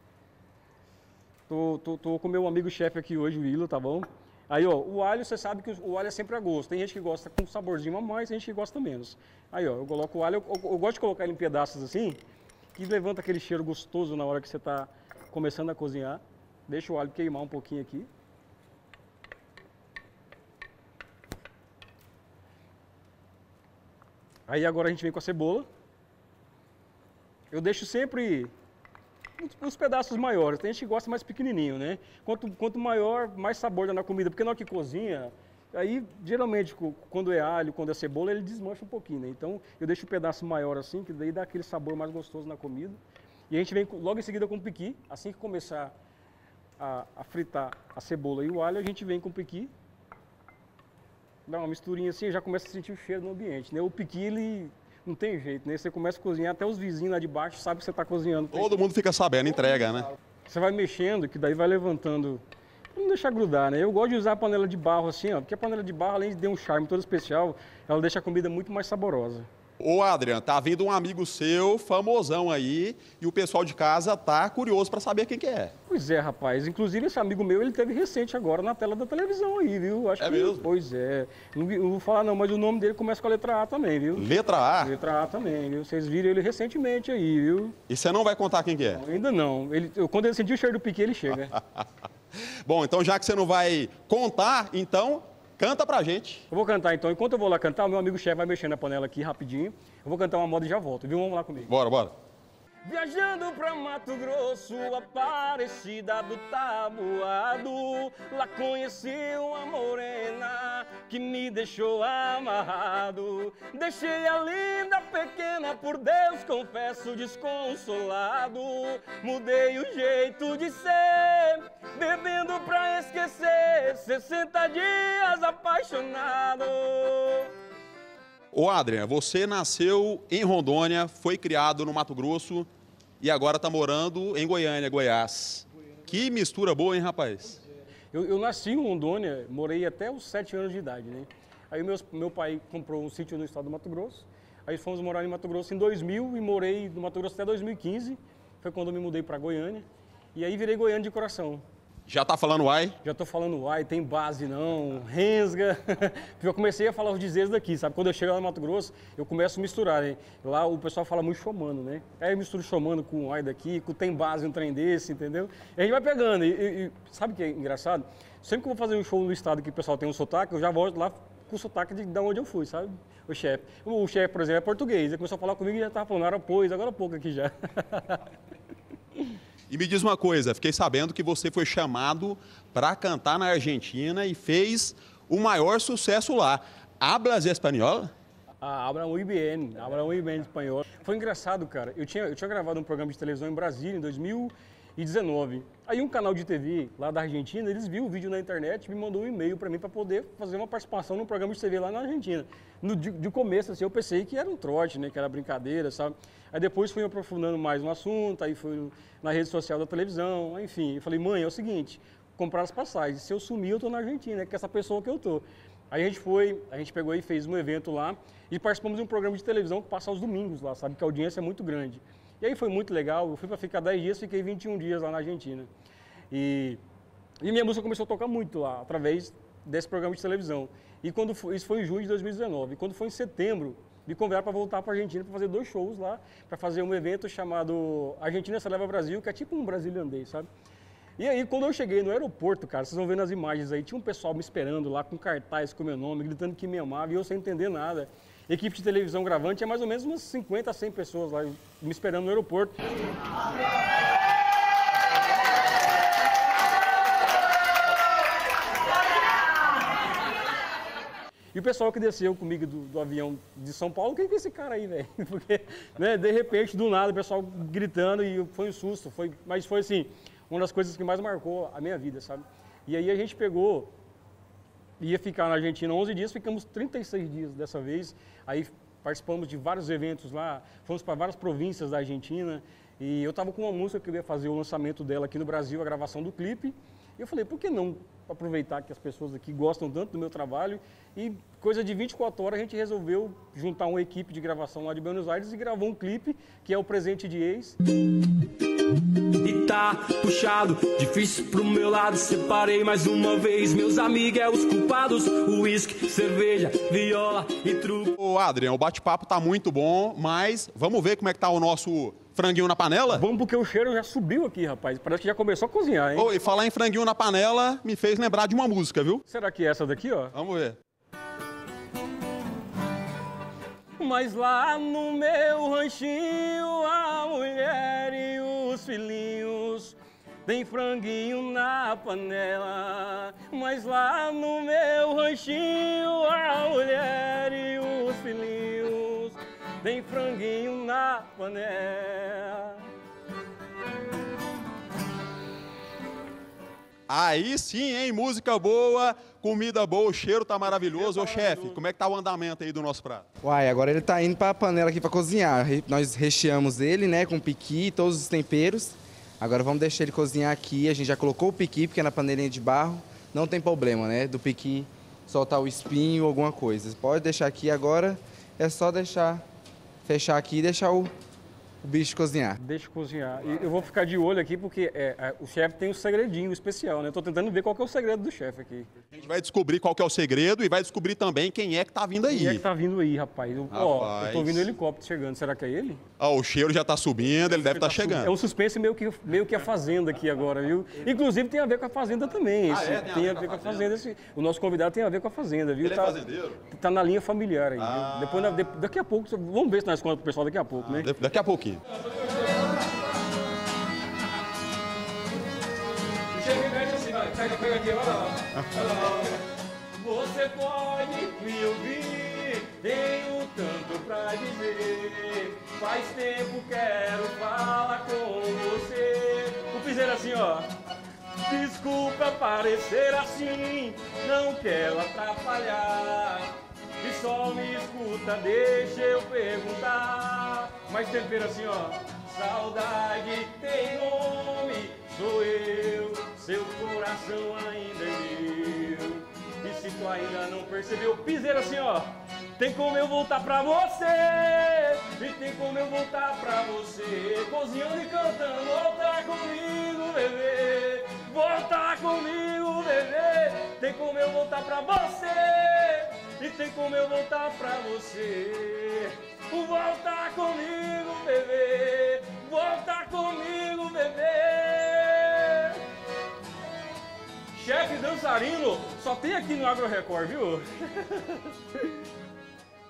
Tô, tô, tô com o meu amigo chefe aqui hoje, o Willow, tá bom? Aí, ó, o alho, você sabe que o alho é sempre a gosto, tem gente que gosta com saborzinho a mais, tem gente que gosta menos. Aí, ó, eu coloco o alho, eu, eu, eu gosto de colocar ele em pedaços assim, que levanta aquele cheiro gostoso na hora que você tá começando a cozinhar. Deixa o alho queimar um pouquinho aqui. Aí agora a gente vem com a cebola. Eu deixo sempre uns pedaços maiores. Tem gente que gosta mais pequenininho, né? Quanto, quanto maior, mais sabor dá na comida. Porque na hora que cozinha, aí geralmente quando é alho, quando é cebola, ele desmancha um pouquinho, né? Então eu deixo um pedaço maior assim, que daí dá aquele sabor mais gostoso na comida. E a gente vem logo em seguida com o piqui. Assim que começar A, a fritar a cebola e o alho, a gente vem com o piqui, dá uma misturinha assim, já começa a sentir o cheiro no ambiente, né? O piqui, ele não tem jeito, né? Você começa a cozinhar, até os vizinhos lá de baixo sabem que você está cozinhando. Todo mundo fica sabendo, entrega, né? Você vai mexendo, que daí vai levantando, não deixar grudar, né? Eu gosto de usar a panela de barro assim, ó, porque a panela de barro, além de ter um charme todo especial, ela deixa a comida muito mais saborosa. Ô, Adrian, tá vindo um amigo seu, famosão aí, e o pessoal de casa tá curioso pra saber quem que é. Pois é, rapaz. Inclusive, esse amigo meu, ele teve recente agora na tela da televisão aí, viu? Acho é que... mesmo? Pois é. Não, não vou falar não, mas o nome dele começa com a letra A também, viu? Letra A? Letra A também, viu? Vocês viram ele recentemente aí, viu? E você não vai contar quem que é? Não, ainda não. Ele, eu, quando ele sentir o cheiro do piqui, ele chega. Bom, então já que você não vai contar, então... canta pra gente. Eu vou cantar então. Enquanto eu vou lá cantar, o meu amigo chefe vai mexer na panela aqui rapidinho. Eu vou cantar uma moda e já volto, viu? Vamos lá comigo. Bora, bora. Viajando pra Mato Grosso, Aparecida do Taboado, lá conheci uma morena que me deixou amarrado. Deixei a linda pequena, por Deus confesso desconsolado. Mudei o jeito de ser, bebendo pra esquecer, sessenta dias apaixonado. Ô Adrian, você nasceu em Rondônia, foi criado no Mato Grosso e agora está morando em Goiânia, Goiás. Que mistura boa, hein, rapaz? Eu, eu nasci em Rondônia, morei até os sete anos de idade, né? Aí meus, meu pai comprou um sítio no estado do Mato Grosso, aí fomos morar em Mato Grosso em dois mil e morei no Mato Grosso até dois mil e quinze, foi quando eu me mudei para Goiânia, e aí virei goiano de coração. Já tá falando uai? Já tô falando uai, tem base não, rensga. Eu comecei a falar os dizeres daqui, sabe? Quando eu chego lá no Mato Grosso, eu começo a misturar, hein? Lá o pessoal fala muito xomano, né? Aí eu misturo xomano com uai daqui, com tem base um trem desse, entendeu? E a gente vai pegando. E, e, e sabe o que é engraçado? Sempre que eu vou fazer um show no estado que o pessoal tem um sotaque, eu já volto lá com o sotaque de, de onde eu fui, sabe? O chefe. O chefe, por exemplo, é português. Ele começou a falar comigo e já tava falando, era pois, agora pouco aqui já. E me diz uma coisa, fiquei sabendo que você foi chamado para cantar na Argentina e fez o maior sucesso lá. Hablas espanhol? Ah, habla muy bien, habla muy bien espanhol. Foi engraçado, cara. Eu tinha, eu tinha gravado um programa de televisão em Brasília em dois mil e dezenove. Aí um canal de T V lá da Argentina, eles viram o vídeo na internet e me mandou um e-mail para mim para poder fazer uma participação num programa de T V lá na Argentina. No, de, de começo, assim, eu pensei que era um trote, né? Que era brincadeira, sabe? Aí depois fui aprofundando mais no assunto, aí fui na rede social da televisão, enfim. Eu falei, mãe, é o seguinte, comprar as passagens. Se eu sumir, eu tô na Argentina, que é essa pessoa que eu tô. Aí a gente foi, a gente pegou e fez um evento lá e participamos de um programa de televisão que passa aos domingos lá, sabe? Que a audiência é muito grande. E aí foi muito legal, eu fui para ficar dez dias, fiquei vinte e um dias lá na Argentina. E, e minha música começou a tocar muito lá, através desse programa de televisão. E quando foi, isso foi em junho de dois mil e dezenove. E quando foi em setembro, me convidaram para voltar para a Argentina para fazer dois shows lá, para fazer um evento chamado Argentina Celebra Brasil, que é tipo um brasilandês, sabe? E aí, quando eu cheguei no aeroporto, cara, vocês vão ver nas imagens aí, tinha um pessoal me esperando lá com cartaz com meu nome, gritando que me amava e eu sem entender nada. Equipe de televisão gravando, tinha mais ou menos umas cinquenta a cem pessoas lá me esperando no aeroporto. E o pessoal que desceu comigo do, do avião de São Paulo, quem que é esse cara aí, velho? Porque, né, de repente, do nada, o pessoal gritando e foi um susto. Foi, mas foi, assim, uma das coisas que mais marcou a minha vida, sabe? E aí a gente pegou... Ia ficar na Argentina onze dias, ficamos trinta e seis dias dessa vez. Aí participamos de vários eventos lá, fomos para várias províncias da Argentina. E eu estava com uma música que eu ia fazer o lançamento dela aqui no Brasil, a gravação do clipe. E eu falei, por que não aproveitar que as pessoas aqui gostam tanto do meu trabalho? E coisa de vinte e quatro horas a gente resolveu juntar uma equipe de gravação lá de Buenos Aires e gravou um clipe, que é o Presente de Ex. E tá puxado, difícil pro meu lado, separei mais uma vez, meus amigos é os culpados, uísque, cerveja, viola e truco. Ô Adrian, o bate-papo tá muito bom, mas vamos ver como é que tá o nosso franguinho na panela? Vamos, porque o cheiro já subiu aqui, rapaz, parece que já começou a cozinhar, hein? Ô, e falar em franguinho na panela me fez lembrar de uma música, viu? Será que é essa daqui, ó? Vamos ver. Mas lá no meu ranchinho, a mulher e os filhinhos tem franguinho na panela. Mas lá no meu ranchinho, a mulher e os filhinhos tem franguinho na panela. Aí sim, hein? Música boa, comida boa, o cheiro tá maravilhoso. Ô chefe, como é que tá o andamento aí do nosso prato? Uai, agora ele tá indo pra panela aqui pra cozinhar. Nós recheamos ele, né, com pequi, todos os temperos. Agora vamos deixar ele cozinhar aqui. A gente já colocou o pequi, porque é na panelinha de barro não tem problema, né, do pequi soltar o espinho, alguma coisa. Pode deixar aqui agora, é só deixar, fechar aqui e deixar o... o bicho cozinhar. Deixa cozinhar. E eu vou ficar de olho aqui porque é, é, o chefe tem um segredinho especial, né? Eu tô tentando ver qual que é o segredo do chefe aqui. A gente vai descobrir qual que é o segredo e vai descobrir também quem é que tá vindo aí. Quem é que tá vindo aí, rapaz? Eu, rapaz. Ó, eu tô ouvindo o helicóptero chegando. Será que é ele? Ó, oh, o cheiro já tá subindo, ele deve tá, tá chegando. É um suspense meio que, meio que a fazenda aqui agora, viu? Inclusive tem a ver com a fazenda também. Esse. Ah, é? Tem, tem a ver com a fazenda. Esse, o nosso convidado tem a ver com a fazenda, viu? Ele tá, é fazendeiro? Tá na linha familiar aí. Ah. Depois, daqui a pouco, vamos ver se nós contamos pro pessoal daqui a pouco, ah, né? Daqui a pouquinho. chega aqui, olha lá. Olha lá, olha. Você pode me ouvir, tenho tanto pra dizer. Faz tempo quero falar com você. O piseiro assim, ó. Desculpa parecer assim, não quero atrapalhar. E só me escuta, deixa eu perguntar. Mas tempero assim, ó. Saudade tem nome, sou eu. Seu coração ainda é meu. E se tu ainda não percebeu, piseiro assim, ó. Tem como eu voltar pra você. E tem como eu voltar pra você. Cozinhando e cantando, volta comigo, bebê. Volta comigo, bebê. Tem como eu voltar pra você. E tem como eu voltar pra você. Volta comigo, bebê. Volta comigo, bebê. Chefe dançarino só tem aqui no Agro Record, viu?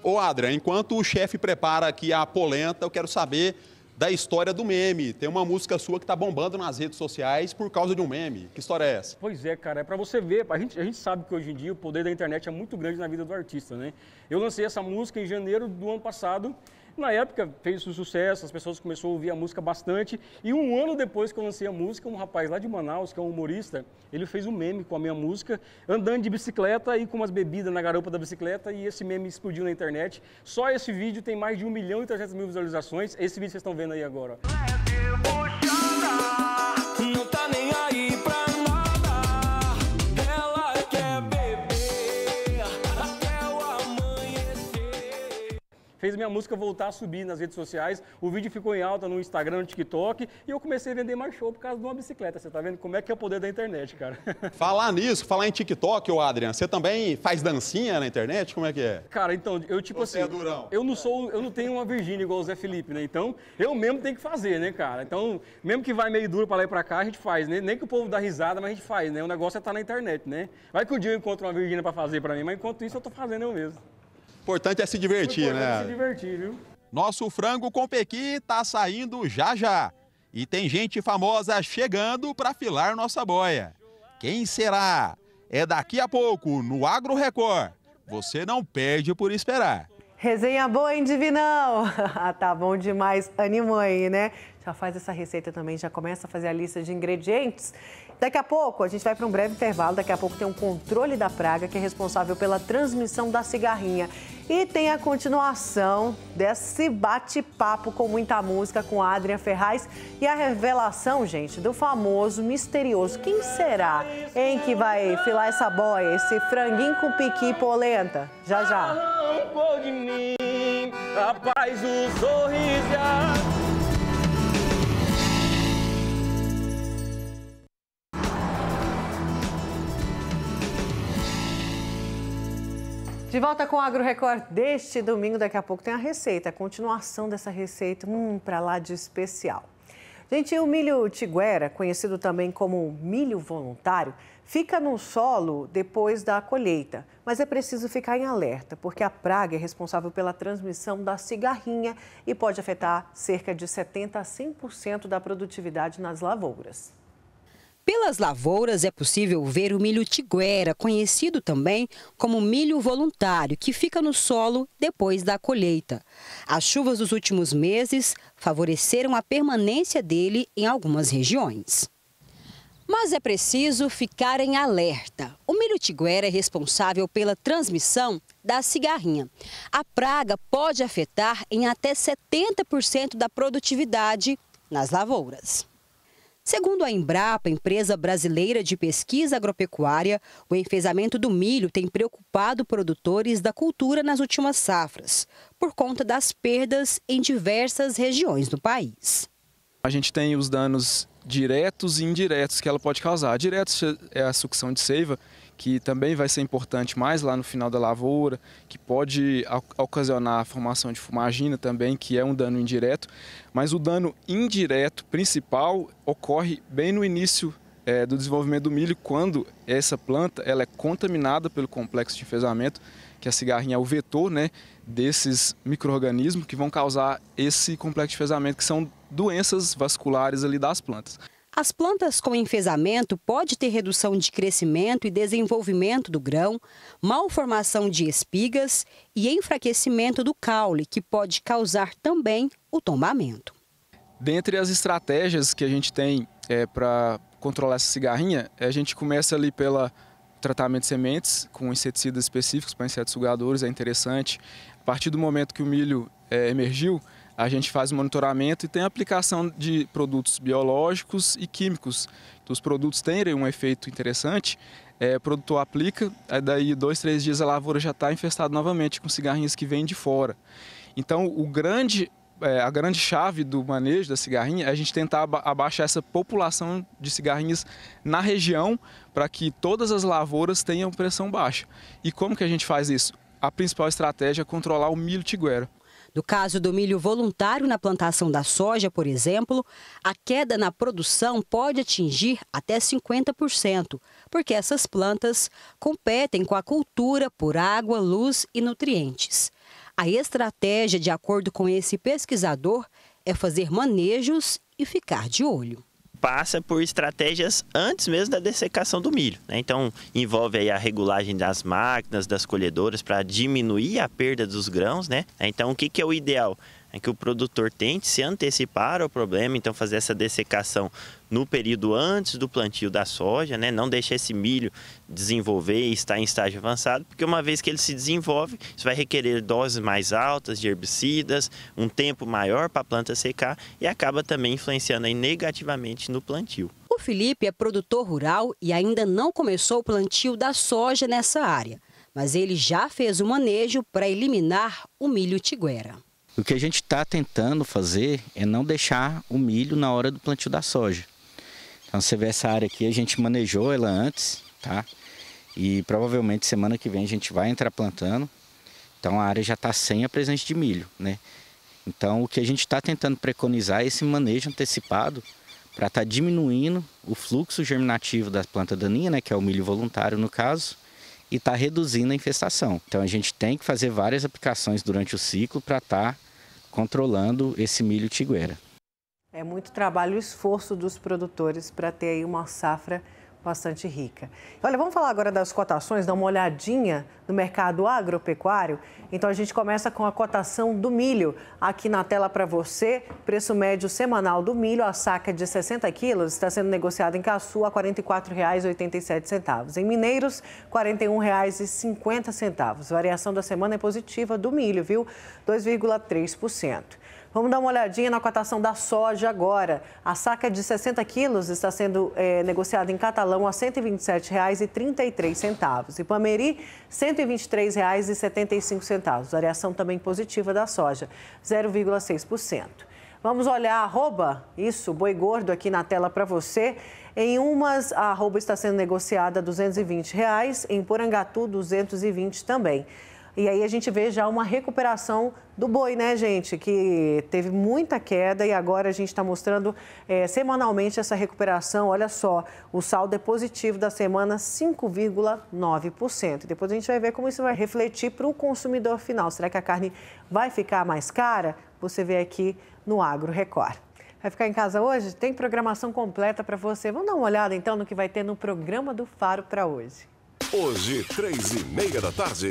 Ô Adrian, enquanto o chefe prepara aqui a polenta, eu quero saber da história do meme. Tem uma música sua que tá bombando nas redes sociais por causa de um meme. Que história é essa? Pois é, cara, é pra você ver. A gente, a gente sabe que hoje em dia o poder da internet é muito grande na vida do artista, né? Eu lancei essa música em janeiro do ano passado. Na época fez um sucesso, as pessoas começaram a ouvir a música bastante. E um ano depois que eu lancei a música, um rapaz lá de Manaus, que é um humorista, ele fez um meme com a minha música, andando de bicicleta e com umas bebidas na garupa da bicicleta, e esse meme explodiu na internet. Só esse vídeo tem mais de um milhão e trezentas mil visualizações. Esse vídeo vocês estão vendo aí agora. Não tá nem aí pra nada. Ela quer beber até o amanhecer. Fez minha música voltar a subir nas redes sociais, o vídeo ficou em alta no Instagram, no TikTok, e eu comecei a vender mais show por causa de uma bicicleta. Você tá vendo como é que é o poder da internet, cara? Falar nisso, falar em TikTok, ô Adrian, você também faz dancinha na internet? Como é que é? Cara, então, eu tipo você assim, é durão. eu não sou, eu não tenho uma Virgínia igual o Zé Felipe, né? Então, eu mesmo tenho que fazer, né, cara? Então, mesmo que vai meio duro pra lá e pra cá, a gente faz, né? Nem que o povo dá risada, mas a gente faz, né? O negócio é tá na internet, né? Vai que um dia eu encontro uma Virgínia pra fazer pra mim, mas enquanto isso eu tô fazendo eu mesmo. O importante é se divertir, importante né? É se divertir, viu? Nosso frango com pequi tá saindo já já. E tem gente famosa chegando para afilar nossa boia. Quem será? É daqui a pouco no Agro Record. Você não perde por esperar. Resenha boa, hein, Divinão? Tá bom demais, animou aí, né? Já faz essa receita também, já começa a fazer a lista de ingredientes. Daqui a pouco, a gente vai para um breve intervalo, daqui a pouco tem um controle da praga, que é responsável pela transmissão da cigarrinha. E tem a continuação desse bate-papo com muita música com a Adrian Ferraz e a revelação, gente, do famoso, misterioso. Quem será, hein, que vai filar essa boia, esse franguinho com piqui e polenta? Já, já. Rapaz, o sorriso... De volta com o Agro Record deste domingo, daqui a pouco tem a receita, a continuação dessa receita, hum, pra lá de especial. Gente, o milho tiguera, conhecido também como milho voluntário, fica no solo depois da colheita, mas é preciso ficar em alerta, porque a praga é responsável pela transmissão da cigarrinha e pode afetar cerca de setenta a cem por cento da produtividade nas lavouras. Pelas lavouras é possível ver o milho tiguera, conhecido também como milho voluntário, que fica no solo depois da colheita. As chuvas dos últimos meses favoreceram a permanência dele em algumas regiões. Mas é preciso ficar em alerta. O milho tiguera é responsável pela transmissão da cigarrinha. A praga pode afetar em até setenta por cento da produtividade nas lavouras. Segundo a Embrapa, empresa brasileira de pesquisa agropecuária, o enfezamento do milho tem preocupado produtores da cultura nas últimas safras, por conta das perdas em diversas regiões do país. A gente tem os danos diretos e indiretos que ela pode causar. Diretos é a sucção de seiva, que também vai ser importante mais lá no final da lavoura, que pode ocasionar a formação de fumagina também, que é um dano indireto. Mas o dano indireto principal ocorre bem no início é, do desenvolvimento do milho, quando essa planta ela é contaminada pelo complexo de enfezamento, que a cigarrinha é o vetor, né, desses micro-organismos que vão causar esse complexo de enfezamento, que são doenças vasculares ali das plantas. As plantas com enfesamento podem ter redução de crescimento e desenvolvimento do grão, malformação de espigas e enfraquecimento do caule, que pode causar também o tombamento. Dentre as estratégias que a gente tem é, para controlar essa cigarrinha, a gente começa ali pelo tratamento de sementes com inseticidas específicos para insetos sugadores, é interessante. A partir do momento que o milho é, emergiu, a gente faz o monitoramento e tem a aplicação de produtos biológicos e químicos. Os produtos têm um efeito interessante, é, o produtor aplica, aí daí dois, três dias a lavoura já está infestada novamente com cigarrinhas que vêm de fora. Então, o grande... a grande chave do manejo da cigarrinha é a gente tentar abaixar essa população de cigarrinhas na região para que todas as lavouras tenham pressão baixa. E como que a gente faz isso? A principal estratégia é controlar o milho tiguera. No caso do milho voluntário na plantação da soja, por exemplo, a queda na produção pode atingir até cinquenta por cento, porque essas plantas competem com a cultura por água, luz e nutrientes. A estratégia, de acordo com esse pesquisador, é fazer manejos e ficar de olho. Passa por estratégias antes mesmo da dessecação do milho, né? Então, envolve aí a regulagem das máquinas, das colhedoras, para diminuir a perda dos grãos, né? Então, o que que é o ideal? É que o produtor tente se antecipar ao problema, então fazer essa dessecação no período antes do plantio da soja, né? Não deixar esse milho desenvolver e estar em estágio avançado, porque uma vez que ele se desenvolve, isso vai requerer doses mais altas de herbicidas, um tempo maior para a planta secar e acaba também influenciando aí negativamente no plantio. O Felipe é produtor rural e ainda não começou o plantio da soja nessa área, mas ele já fez o manejo para eliminar o milho tiguera. O que a gente está tentando fazer é não deixar o milho na hora do plantio da soja. Então você vê essa área aqui, a gente manejou ela antes, tá? E provavelmente semana que vem a gente vai entrar plantando. Então a área já está sem a presença de milho, né? Então o que a gente está tentando preconizar é esse manejo antecipado para estar tá diminuindo o fluxo germinativo da planta daninha, né? Que é o milho voluntário no caso. E está reduzindo a infestação. Então a gente tem que fazer várias aplicações durante o ciclo para estar tá controlando esse milho tiguera. É muito trabalho e esforço dos produtores para ter aí uma safra bastante rica. Olha, vamos falar agora das cotações, dar uma olhadinha no mercado agropecuário. Então a gente começa com a cotação do milho. Aqui na tela para você, preço médio semanal do milho, a saca de sessenta quilos está sendo negociada em Caçu a quarenta e quatro reais e oitenta e sete centavos. Em Mineiros, quarenta e um reais e cinquenta centavos. Variação da semana é positiva do milho, viu? dois vírgula três por cento. Vamos dar uma olhadinha na cotação da soja agora. A saca de sessenta quilos está sendo é, negociada em Catalão a cento e vinte e sete reais e trinta e três centavos. E Pameri, cento e vinte e três reais e setenta e cinco centavos. Variação também positiva da soja, zero vírgula seis por cento. Vamos olhar a arroba, isso, boi gordo aqui na tela para você. Em umas, a arroba está sendo negociada a duzentos e vinte reais, em Porangatu, duzentos e vinte também. E aí a gente vê já uma recuperação do boi, né, gente? Que teve muita queda e agora a gente está mostrando é, semanalmente essa recuperação. Olha só, o saldo é positivo da semana, cinco vírgula nove por cento. Depois a gente vai ver como isso vai refletir para o consumidor final. Será que a carne vai ficar mais cara? Você vê aqui no Agro Record. Vai ficar em casa hoje? Tem programação completa para você. Vamos dar uma olhada, então, no que vai ter no programa do Faro para hoje. Hoje, três e meia da tarde.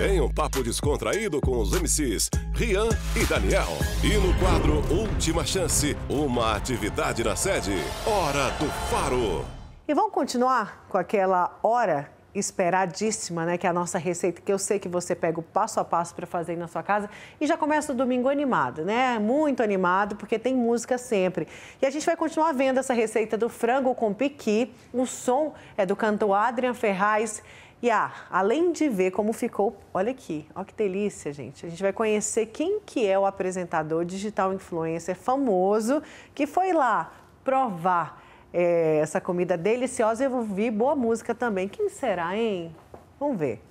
Em um papo descontraído com os M Cs Rian e Daniel. E no quadro Última Chance, uma atividade na sede, Hora do Faro. E vamos continuar com aquela hora esperadíssima, né? Que é a nossa receita, que eu sei que você pega o passo a passo para fazer aí na sua casa. E já começa o domingo animado, né? Muito animado, porque tem música sempre. E a gente vai continuar vendo essa receita do frango com pequi. O som é do cantor Adrian Ferraz. E ah, além de ver como ficou, olha aqui, olha que delícia, gente. A gente vai conhecer quem que é o apresentador digital influencer famoso que foi lá provar É, essa comida deliciosa e eu vou ouvir boa música também. Quem será, hein? Vamos ver.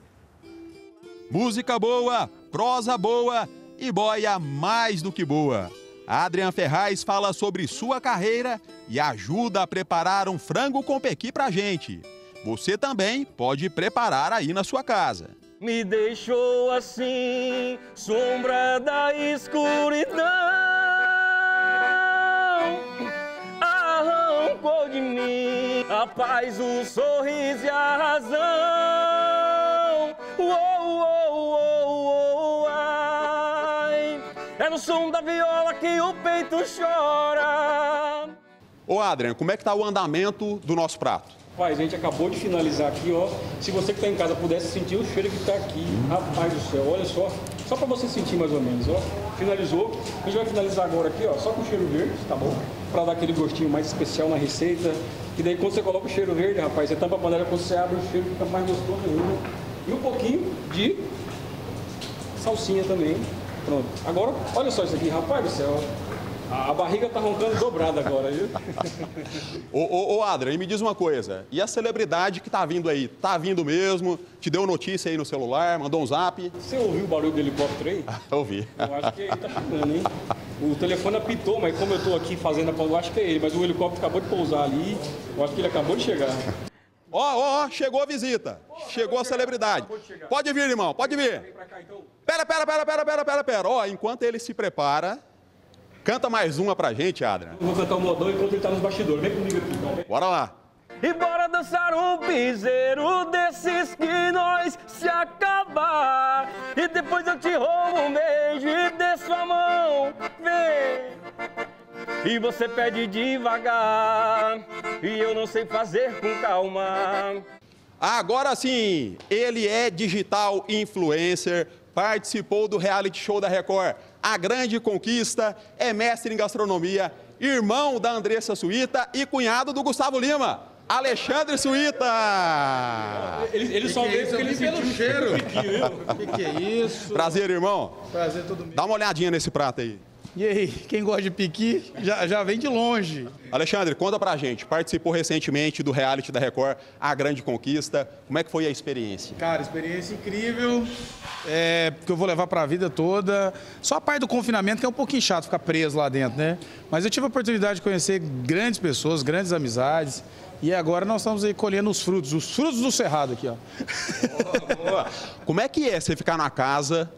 Música boa, prosa boa e boia mais do que boa. Adrian Ferraz fala sobre sua carreira e ajuda a preparar um frango com pequi pra gente. Você também pode preparar aí na sua casa. Me deixou assim, sombra da escuridão. a paz, o sorriso e a razão. Uou, uou, uou, uou, ai. É no som da viola que o peito chora. Ô Adrian, como é que tá o andamento do nosso prato? Rapaz, a gente acabou de finalizar aqui, ó. Se você que está em casa pudesse sentir o cheiro que está aqui, rapaz do céu, olha só. Só para você sentir mais ou menos, ó. Finalizou. A gente vai finalizar agora aqui, ó, só com o cheiro verde, tá bom? Para dar aquele gostinho mais especial na receita. E daí quando você coloca o cheiro verde, rapaz, você tampa a panela, quando você abre o cheiro fica mais gostoso ainda. E um pouquinho de salsinha também. Pronto. Agora, olha só isso aqui, rapaz do céu, ó. A barriga tá roncando dobrada agora, viu? ô, ô, ô, Adrian, me diz uma coisa. E a celebridade que tá vindo aí? Tá vindo mesmo? Te deu notícia aí no celular? Mandou um zap? Você ouviu o barulho do helicóptero aí? Ouvi. Eu acho que ele tá chegando, hein? O telefone apitou, mas como eu tô aqui fazendo a pausa, eu acho que é ele. Mas o helicóptero acabou de pousar ali. Eu acho que ele acabou de chegar. Ó, ó, ó, chegou a visita. Oh, chegou a celebridade. Chegar, pode vir, irmão, pode vir. Vem pra cá, então. Pera, pera, pera, pera, pera, pera, pera. Ó, enquanto ele se prepara... Canta mais uma pra gente, Adrian. Vou cantar um modão enquanto ele tá nos bastidores. Vem comigo aqui, então. Bora lá. E bora dançar um piseiro desses que nós se acabar. E depois eu te roubo um beijo e desço a mão. Vem. E você pede devagar. E eu não sei fazer com calma. Agora sim, ele é digital influencer. Participou do reality show da Record, A Grande Conquista, é mestre em gastronomia, irmão da Andressa Suíta e cunhado do Gustavo Lima, Alexandre Suíta. Ele, ele que só que veio é porque ele sentiu o cheiro. O que, que é isso? Prazer, irmão. Prazer todo mundo. Dá uma olhadinha nesse prato aí. E aí, quem gosta de Pequi já, já vem de longe. Alexandre, conta pra gente, participou recentemente do reality da Record, A Grande Conquista, como é que foi a experiência? Cara, experiência incrível, é, que eu vou levar pra vida toda, só a parte do confinamento que é um pouquinho chato ficar preso lá dentro, né? Mas eu tive a oportunidade de conhecer grandes pessoas, grandes amizades. E agora nós estamos aí colhendo os frutos, os frutos do cerrado aqui, ó. Boa, boa. Como é que é você ficar na casa...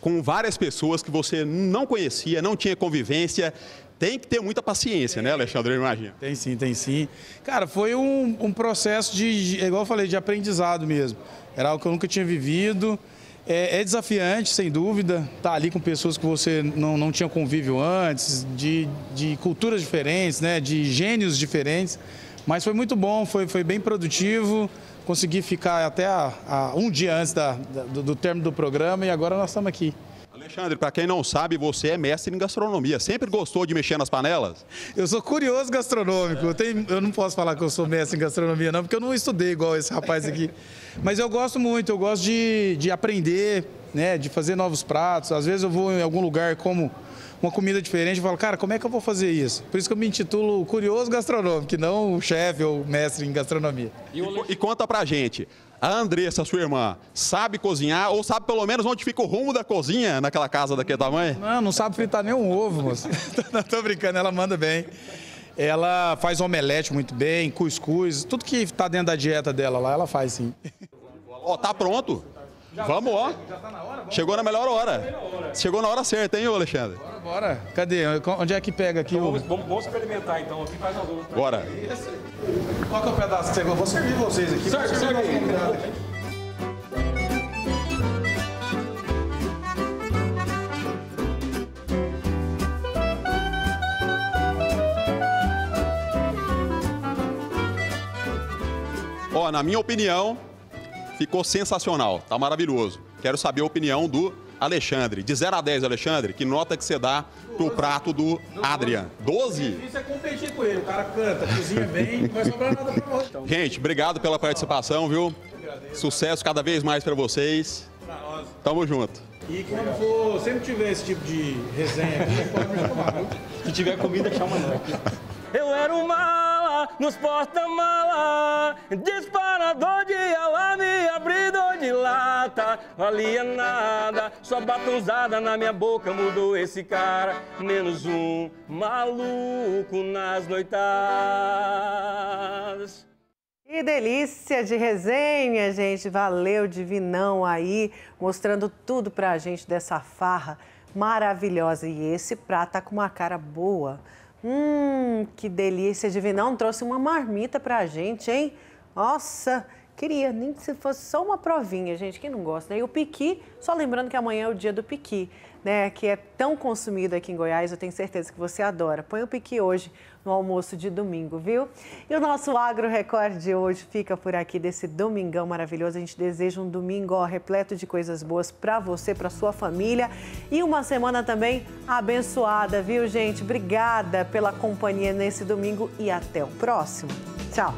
com várias pessoas que você não conhecia, não tinha convivência. Tem que ter muita paciência, né, Alexandre? Imagina. Tem sim, tem sim. Cara, foi um, um processo de, de, igual eu falei, de aprendizado mesmo. Era algo que eu nunca tinha vivido. É, é desafiante, sem dúvida, estar ali com pessoas que você não, não tinha convívio antes, de, de culturas diferentes, né, de gênios diferentes. Mas foi muito bom, foi, foi bem produtivo. Consegui ficar até a, a, um dia antes da, da, do, do término do programa e agora nós estamos aqui. Alexandre, para quem não sabe, você é mestre em gastronomia. Sempre gostou de mexer nas panelas? Eu sou curioso gastronômico. Eu, tenho, eu não posso falar que eu sou mestre em gastronomia, não, porque eu não estudei igual esse rapaz aqui. Mas eu gosto muito, eu gosto de, de aprender, né, de fazer novos pratos. Às vezes eu vou em algum lugar como... uma comida diferente, eu falo, cara, como é que eu vou fazer isso? Por isso que eu me intitulo curioso gastronômico, não chefe ou mestre em gastronomia. E, e conta pra gente, a Andressa, sua irmã, sabe cozinhar ou sabe pelo menos onde fica o rumo da cozinha naquela casa daquele tamanho? Não, não sabe fritar nem um ovo, moço. Não, tô brincando, ela manda bem. Ela faz omelete muito bem, cuscuz, tudo que tá dentro da dieta dela lá, ela faz sim. Ó, oh, tá pronto? Já vamos, ó. Já tá na hora, vamos. Chegou na melhor hora. Chegou na hora certa, hein, Alexandre? Bora, bora. Cadê? Onde é que pega aqui? Então, o... vamos, vamos experimentar, então. Aqui faz a dor. Bora. Esse... Qual que é o pedaço que você gosta? Vou servir vocês aqui. Serve, serve aí. Ó, na minha opinião... ficou sensacional, tá maravilhoso. Quero saber a opinião do Alexandre. De zero a dez, Alexandre, que nota que você dá pro prato do Adrian? doze? Difícil é competir com ele, o cara canta, cozinha bem, não vai sobrar nada pra nós. Gente, obrigado pela participação, viu? Sucesso cada vez mais pra vocês. Tamo junto. E quando for, sempre tiver esse tipo de resenha aqui, pode me chamar, viu? Se tiver comida, chama nós. Eu era um mala nos porta-mala, disparador de alarme, abridor de lata, valia nada, sua batonzada na minha boca mudou esse cara, menos um maluco nas noitadas. Que delícia de resenha, gente, valeu Divinão aí, mostrando tudo pra gente dessa farra maravilhosa, e esse prato tá com uma cara boa. Hum, que delícia. Divinão trouxe uma marmita pra gente, hein? Nossa, queria nem que se fosse só uma provinha, gente, quem não gosta, né? E o Pequi, só lembrando que amanhã é o dia do Pequi, né? Que é tão consumido aqui em Goiás, eu tenho certeza que você adora. Põe o Pequi hoje no almoço de domingo, viu? E o nosso Agro Record de hoje fica por aqui, desse domingão maravilhoso. A gente deseja um domingo ó, repleto de coisas boas para você, para sua família e uma semana também abençoada, viu, gente? Obrigada pela companhia nesse domingo e até o próximo. Tchau!